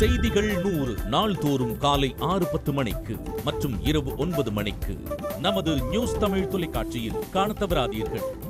செய்திகள் 100 நாள்தோறும் காலை 6:10 மணிக்கு மற்றும் இரவு 9 மணிக்கு நமது நியூஸ் தமிழ் தொலைக்காட்சியில் காணத் தவறாதீர்கள்.